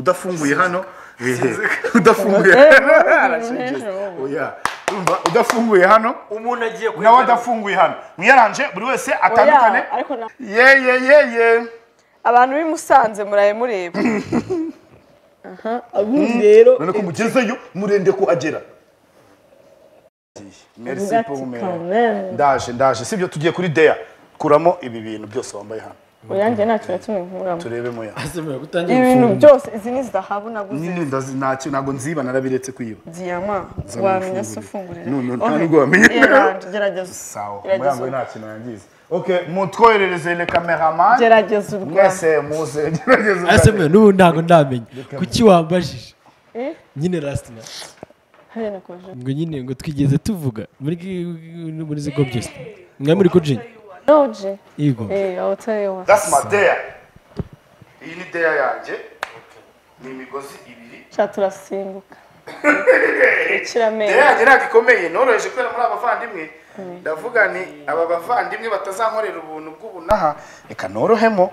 udafunguye hano udafunguye oya udafunguye hano umuntu agiye kwinjira nawe adafunguye hano mwiranje buri wese atandukane ye abantu bimusanze muraye mureba abundi rero none ko mugezeyo murende ko agera. Merci pour vous mère ndaje sibyo tugiye kuri Dea kuramo ibi bintu byose wambaye hano oyange natwe tumwinkuramo turebe moya azemeye gutangira ibintu byose izini zidahabu naguze nini ndazi nacyo nago nziba narabiretse kwiba ziyama wamenya sufungurira none ntabwo wamenya gerageza sawa mwango nacyo nangize okay mutwoherereze le cameraman gerageza ubwo ese muze gerageza azemeye nubu ndango ndamenye kuki wambajije nyine rastina hane nakoje ngo nyine ngo twigeze tuvuga muri muri zigo byose mwamuri kujye. Ego. Hey, I'll tell you what. That's my dare. You need dare, Yanje. Nimi gosi ibiri. Chatura singuka. Chiramera. Dare agera gikomeye noroje kwera muri abavandimwe. Ndavuga ni aba bavandimwe batazankorera ubuntu bw'ubunaha eka norohemo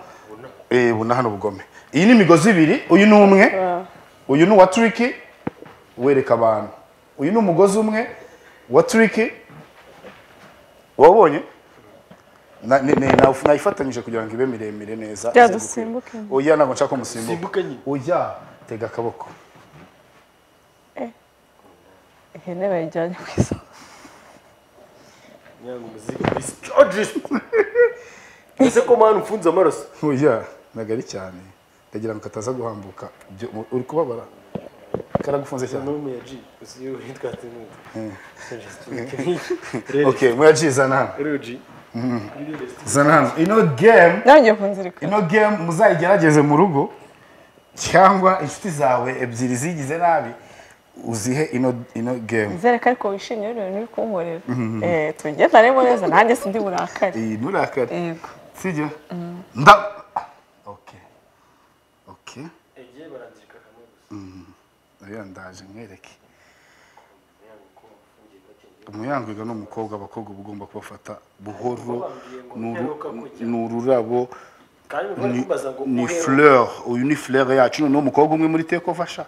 bunaha no bugome. Iyi ni migozi ibiri, uyu ni umwe. Uyu ni wa Tricky wereka abantu. Uyu ni umugozi umwe wa Tricky. Wabonye? Na ufunaifatanyije kugira ngo ibe miremire neza. Yadusimbuke. Oya nako nshaka kumusimbuka. Simbuke nyine. Oya tega akaboko. Ihene bayijyanye kwisa. Nyango muziki discordist. Ese komana ufunze amaroso. Oya nagari cyane. Ndagira ngo kataza guhambuka. Uri kubabara. Karagufunze cyane no muyaji. Usiyo hitwa tinu. Okay, muyaji zana. Ruji. Zanana, ino game muzayigerageze mu rugo cyangwa inshuti zawe ebyiri zigize nabi uzihe ino game nzereka ariko wishimye rero nuri kunkorera tugenda rero neza nanjye sindi burakare nurakare yego sije nda okay okay eje barandika kamwe rero ndaje mwereke Muyango igano umukobwa abakobwa bugomba kubafata buhoro n'ururabo ni fleur uyu ni fleur yacu no umukobwa umwe muri teko fasha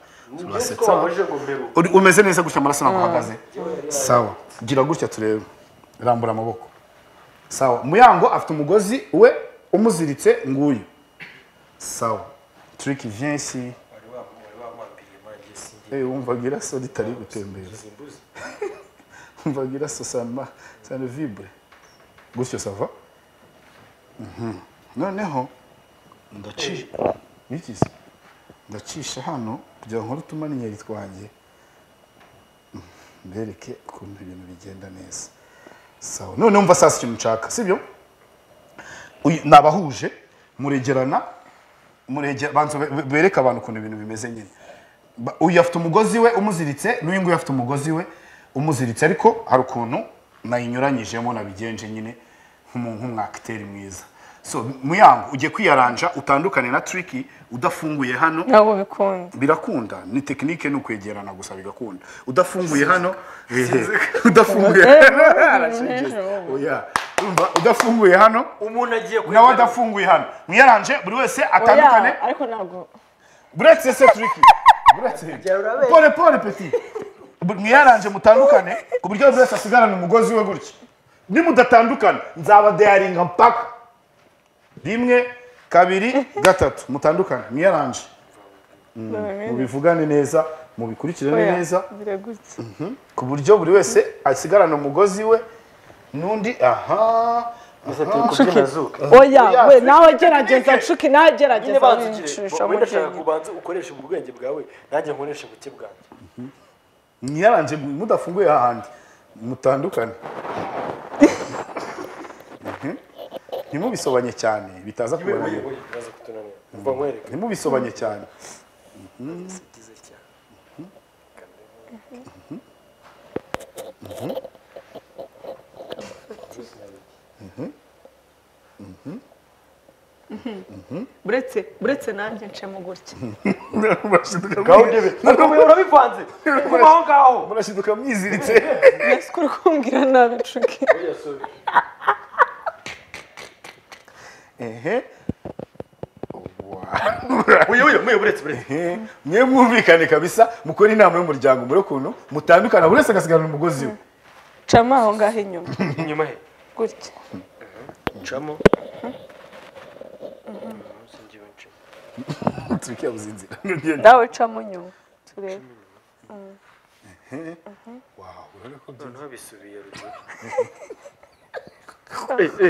umeze neza gusa amaraso naguhagaze sawa gira gutya turebe rambura amaboko sawa Muyango afite umugozi we umuziritse nguyu sawa Trick vient ici umvagira so ditari gutembera on va dire ça ça ne vibre. Gauche ça va? Non non. Ndachi. Nitisi. Ndacisha hano kugira ngo rutumanyinyeri twanje. Bereke ukuntu ibintu bigenda neza. Sawa. None umva sasa cy'umucaka, sibyo? Nabahuje muregerana muregera bantu bereka abantu ukuntu ibintu bimeze nyine. Uyu afite umugozi we umuziritse, n'uyu ngo afite umugozi we umuziritse ariko hari ukuntu nayinyuranyijemo nabigenje nyine nk'umwakiteri mwiza so Muyango uje kwiyaranja utandukane na Tricky udafunguye hano nabo bikunda birakunda ni technique no kwegerana gusa bigakunda udafunguye hano udafunguye oya udafunguye hano umuntu agiye kwinjira nawe adafunguye hano mwiyaranje buri wese atandukane ariko nago buretse se Tricky buretse pole pole petit mwiyaranje mutandukane ku buryo bwose asigarana umugozi we gutya nimudatandukana nzaba daringa mpaka rimwe kabiri gatatu mutandukane mwiyaranje mubivugane neza mubikurikirane neza ku buryo buri wese asigarana umugozi we nundi aha oya we nawe gerageza Tricky nawe gerageza wenda shaka kubanza ukoresha ubwenge bwawe nanjye nkoresha ubuke bwanjye nyaranje mudafunguye hahandi mutandukane nimubisobanye cyane bitaza kubanira mva nkwereka nimubisobanye cyane sigize cyane buretse nanjye ncemo gutya urabivanze kumaho ngaho murashiduka mwiziritse ese kuri kumbwira nabi Tricky ehe Uyoyo mwe buretse bure. Mwe mwumvikane kabisa mukora inama yo muryango muri kuno mutandukana buretse agasigana umugozi we. Chama aho ngahe nyuma. Nyuma he. Gutya. Chamo. Tukiya buzinzira. Dawe chamo nyuma. Turebe. Wow, urako byinto bisubiye ruguru.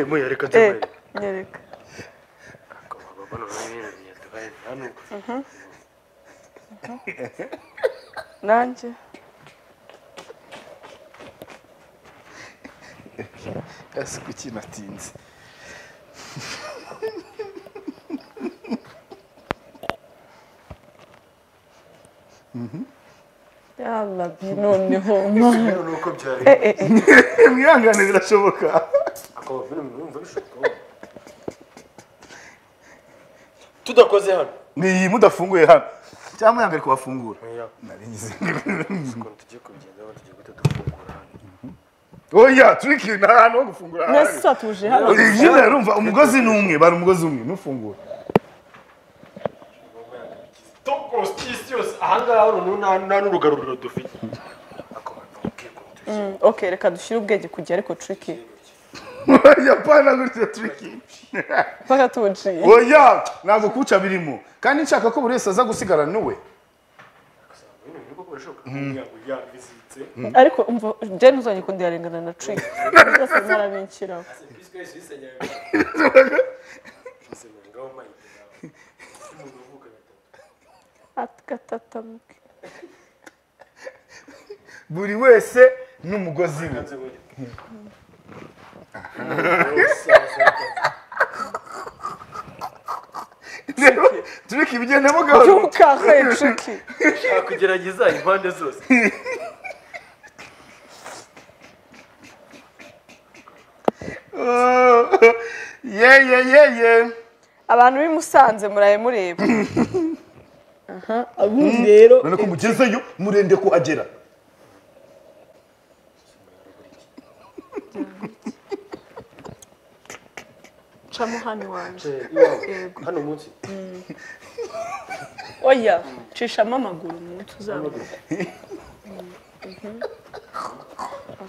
Mwe yareka tamaye. Yareka. Nanje. Ese kuki natinze. Yalla binone ho. Nuko byari. Mwihangane birashoboka. Akaba filime numva bishoboka. Tudakoze hano. Ni mudafunguye hano. Cyamwe yangari kubafungura. Nari ngize. Ngo tujye kugenda batujye gutadufungura hano. Oya, Trick nta no gufungura hano. Nese satuje hano. Olivier yarumva umugozi numwe, bari umugozi umwe nufungura. Tokonstitious ahanga hano nuna n'urugaruriro dufite. Okay, reka dushire ubwege kujya ariko Trick. Oya pana gutyo Trick. Paka tuji. Oya, nazo kuca birimo. Kandi nshaka ko burese aza gusigara nuwe. Ariko umva je nuzanye ko ndirengana na Trick. Buri wese n'umugozi we. Trick ibigenda mo gaho. Cyukahe Trick. Shakugerageza impande zose. Yeah. Abantu bimusanze muraye mureba. Abundi rero none ko mugezeyo murende ko agera. Chamuhani wanje. Hano munsi. Oya, cisha mama guru umuntu uzabe.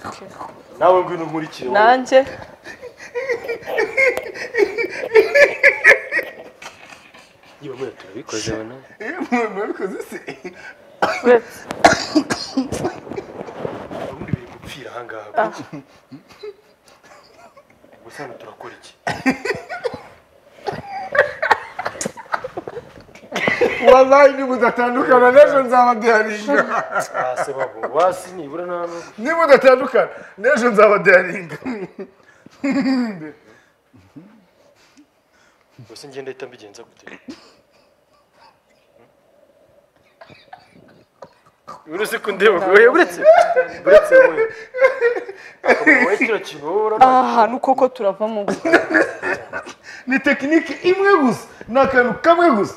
Okay. Nawe ngwino nkurikire. Nanje. Yo mwe turabikoze bana. Mwe bikoze se. Ubundi biri gupfira hangaha. Gusana turakora iki? Wallahi ni mudatandukana n'ejo nzabadaringa. Se babo wasi nibura nano. Ni mudatandukana n'ejo nzabadaringa. Bose ngende itambigenza gute. Urose kundeba uretse. Uretse wowe. Wowe kirachibora. Ah, nukoko turava mu. Ni technique imwe gusa, nakantu kamwe gusa.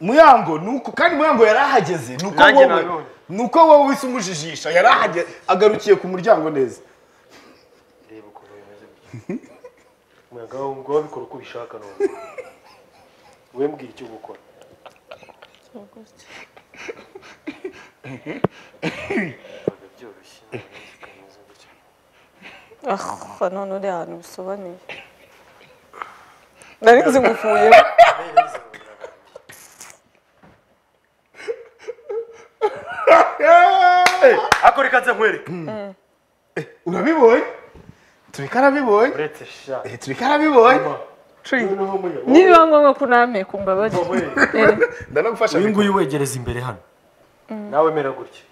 Muyango nuko kandi Muyango yarahageze nuko wowe. Nuko wowe wisumujijisha yarahageze agarukiye ku muryango neza. Reba uko bimeze. Muyango ngo bikora uko bishaka none. Wowe mbwira icyo gukora. Ah, non, non, non, non, non, non, non, non, non, nawe mera gutya.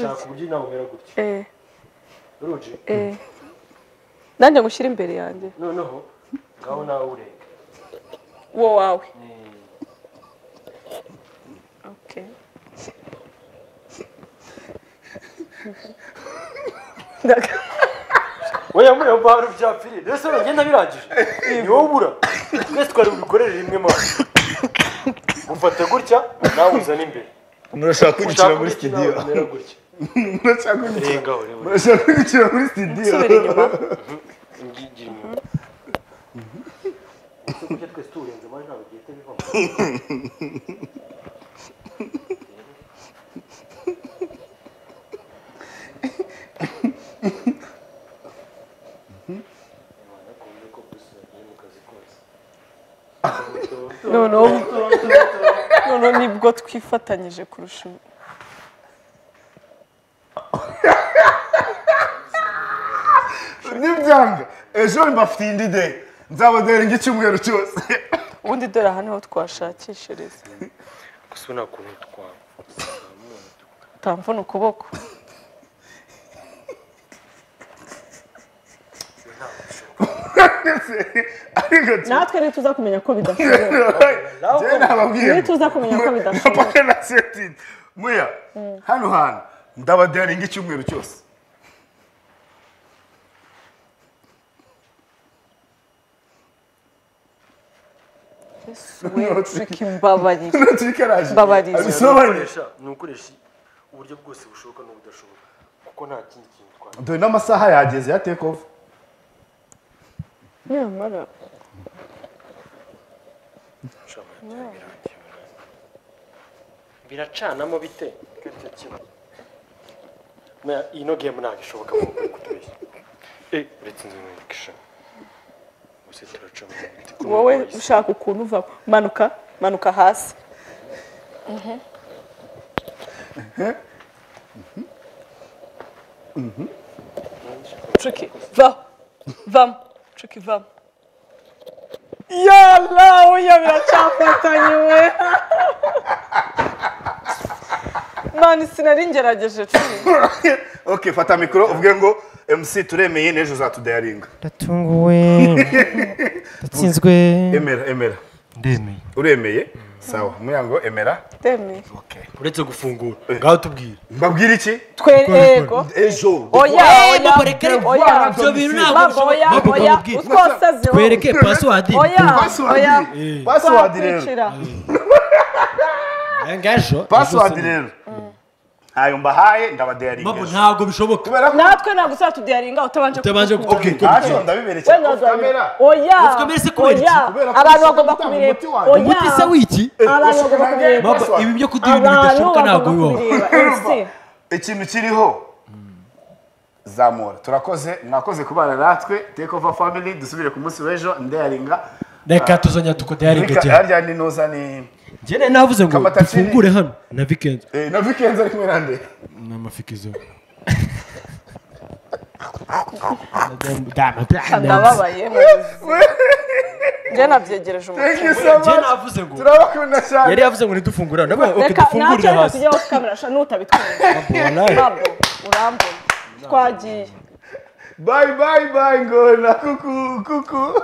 Shaka uburyo nawe mera gutya. Ruji. Nanje ngushira imbere yanje. Noneho ngaho nawe ureka. Wo wawe. Okay. Oya muri ubaro byapfiri. Rese ngenda biragije. Ni wowe ubura. Twese twari ubikorera rimwe ma. Umfata gutya nawe uzana imbere. Murashaka kugicira muri studio. Murashaka kugicira muri studio. Počet ke stůl, jak máš na vidět, none nibwo twifatanyije kurusha nibyanga ejo mbafitiye indide nzabadera ngicyumweru cyose ubundi dora hano twashakishiriza gusuna kuri twa tamfuna ukuboko natwe rero tuzakumenya ko bidashoboka Muya hano hano ndabadearinga icyumweru cyose uburyo bwose bushoboka n'ubudashoboka kuko nta kindi kintu twari dore n'amasaha yageze ya take off yeah, mother. Birachana mo bite. Ma inogeye munakishoboka mu kutubeshya. Uretse nzimwikisha. Use turacamo. Wowe ushaka ukuntu uva manuka, manuka hasi. Tricky. Vam. Tricky vam. Yalla, oya biracafatanywe. Mani sinari ngerageje cyane. Okay, fata mikoro uvuge ngo MC turemeye nejo zatudayaringa. Ndatunguwe. Ndatsinzwe. Emera. Ndemeye. Uremeye? Sawa. Muyango emera. Ndemeye. Okay. Uretse gufungura. Ngaho tubwire. Mbabwire iki? Twego. Ejo. Oya, murekere. Oya, byo bintu ntabwo. Oya. Utwosaze. Twereke password. Oya. Password rero. Engajo. Password rero. Hayo mbahaye ndabadearinga. Mabo ntabwo bishoboka. Natwe ntabwo uzatudearinga utabanje. Okay, acho ndabibereke. Kamera. Oya. Ufukamese kubera iki? Abantu bagomba kubireba. Umuti se wiki? Abantu bagomba kubireba. Mabo ibi byo kudiba bidashoboka ntabwo bibaho. Ikintu kiriho. Zamora. Turakoze, mwakoze kubana natwe. Take over family dusubire ku munsi w'ejo ndayaringa. Reka tuzanya tukodearinga cyane. Harya ni noza ni Jene navuze ngo tufungure hano na Vikenzo. Na Vikenzo ari kumwerande. Na mafikizo. Ndababaye. Jene abyegereje umutima. Jene avuze ngo turabakunda cyane. Yari yavuze ngo nidufungure hano. Nabwo okay dufungurira hasi. Tujya off camera sha nutabitwenda. Nabwo urambo. Twagiye. Bye bye ngona kuku.